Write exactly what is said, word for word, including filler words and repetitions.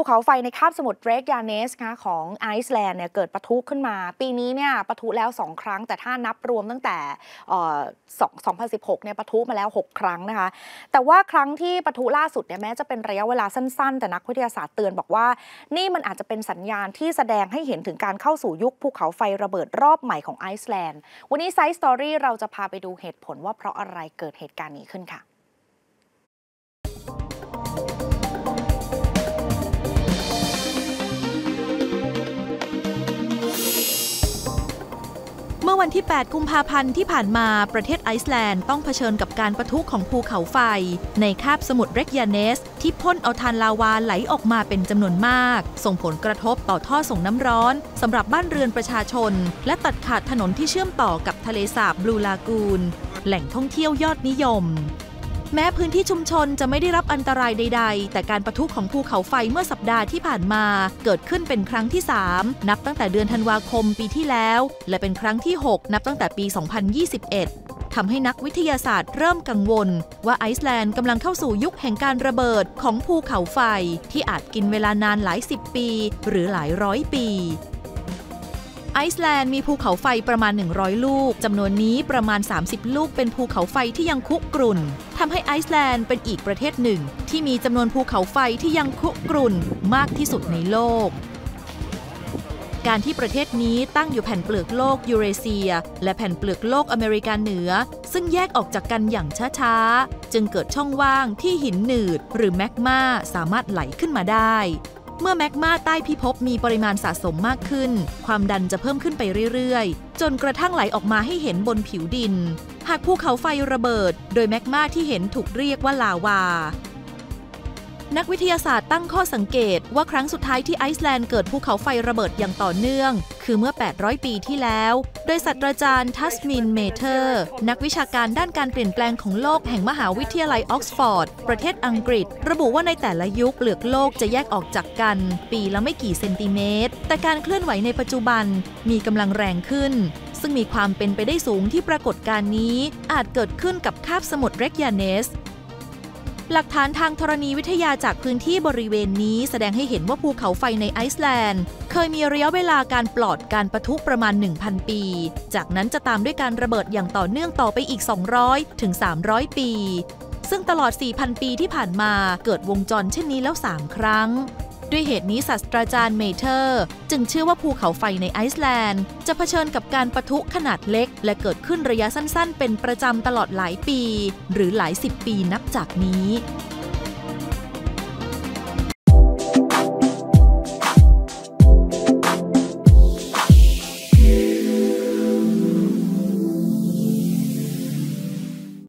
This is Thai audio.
ภูเขาไฟในคาบสมุทรเรกยาเนสนะของไอซ์แลนด์เนี่ยเกิดปะทุขึ้นมาปีนี้เนี่ยปะทุแล้วสองครั้งแต่ถ้านับรวมตั้งแต่สองพันสิบหกเนี่ยปะทุมาแล้วหกครั้งนะคะแต่ว่าครั้งที่ปะทุล่าสุดเนี่ยแม้จะเป็นระยะเวลาสั้นๆแต่นักวิทยาศาสตร์เตือนบอกว่านี่มันอาจจะเป็นสัญญาณที่แสดงให้เห็นถึงการเข้าสู่ยุคภูเขาไฟระเบิดรอบใหม่ของไอซ์แลนด์วันนี้ไซส์สตอรี่เราจะพาไปดูเหตุผลว่าเพราะอะไรเกิดเหตุการณ์นี้ขึ้นค่ะเมื่อวันที่แปดกุมภาพันธ์ที่ผ่านมาประเทศไอซ์แลนด์ต้องเผชิญกับการปะทุของภูเขาไฟในคาบสมุทรเรกยาเนสที่พ่นเอาถ่านลาวาไหลออกมาเป็นจำนวนมากส่งผลกระทบต่อท่อส่งน้ำร้อนสำหรับบ้านเรือนประชาชนและตัดขาดถนนที่เชื่อมต่อกับทะเลสาบบลูลากูนแหล่งท่องเที่ยวยอดนิยมแม้พื้นที่ชุมชนจะไม่ได้รับอันตรายใดๆแต่การปะทุของภูเขาไฟเมื่อสัปดาห์ที่ผ่านมาเกิดขึ้นเป็นครั้งที่สามนับตั้งแต่เดือนธันวาคมปีที่แล้วและเป็นครั้งที่หกนับตั้งแต่ปีสองพันยี่สิบเอ็ดทำให้นักวิทยาศาสตร์เริ่มกังวลว่าไอซ์แลนด์กำลังเข้าสู่ยุคแห่งการระเบิดของภูเขาไฟที่อาจกินเวลานานหลายสิบปีหรือหลายร้อยปีไอซ์แลนด์มีภูเขาไฟประมาณหนึ่งร้อยลูกจำนวนนี้ประมาณสามสิบลูกเป็นภูเขาไฟที่ยังคุกรุ่นทำให้ไอซ์แลนด์เป็นอีกประเทศหนึ่งที่มีจำนวนภูเขาไฟที่ยังคุกรุ่นมากที่สุดในโลกการที่ประเทศนี้ตั้งอยู่แผ่นเปลือกโลกยูเรเซียและแผ่นเปลือกโลกอเมริกาเหนือซึ่งแยกออกจากกันอย่างช้าๆจึงเกิดช่องว่างที่หินหนืดหรือแมกมาสามารถไหลขึ้นมาได้เมื่อแมกมาใต้พิภพมีปริมาณสะสมมากขึ้นความดันจะเพิ่มขึ้นไปเรื่อยๆจนกระทั่งไหลออกมาให้เห็นบนผิวดินหากภูเขาไฟระเบิดโดยแมกมาที่เห็นถูกเรียกว่าลาวานักวิทยาศาสตร์ตั้งข้อสังเกตว่าครั้งสุดท้ายที่ไอซ์แลนด์เกิดภูเขาไฟระเบิดอย่างต่อเนื่องคือเมื่อแปดร้อยปีที่แล้วโดยศาสตราจารย์ทัสมินเมเทอร์นักวิชาการด้านการเปลี่ยนแปลงของโลกแห่งมหาวิทยาลัยออกซฟอร์ดประเทศอังกฤษระบุว่าในแต่ละยุคเปลือกโลกจะแยกออกจากกันปีละไม่กี่เซนติเมตรแต่การเคลื่อนไหวในปัจจุบันมีกำลังแรงขึ้นซึ่งมีความเป็นไปได้สูงที่ปรากฏการณ์นี้อาจเกิดขึ้นกับคาบสมุทรเรกยาเนสหลักฐานทางธรณีวิทยาจากพื้นที่บริเวณนี้แสดงให้เห็นว่าภูเขาไฟในไอซ์แลนด์เคยมีระยะเวลาการปลอดการปะทุประมาณ หนึ่งพัน ปีจากนั้นจะตามด้วยการระเบิดอย่างต่อเนื่องต่อไปอีก สองร้อยถึงสามร้อย ปีซึ่งตลอด สี่พัน ปีที่ผ่านมาเกิดวงจรเช่นนี้แล้วสามครั้งด้วยเหตุนี้ศาสตราจารย์เมเทอร์จึงเชื่อว่าภูเขาไฟในไอซ์แลนด์จะเผชิญกับการปะทุขนาดเล็กและเกิดขึ้นระยะสั้นๆเป็นประจำตลอดหลายปีหรือหลายสิบปีนับจากนี้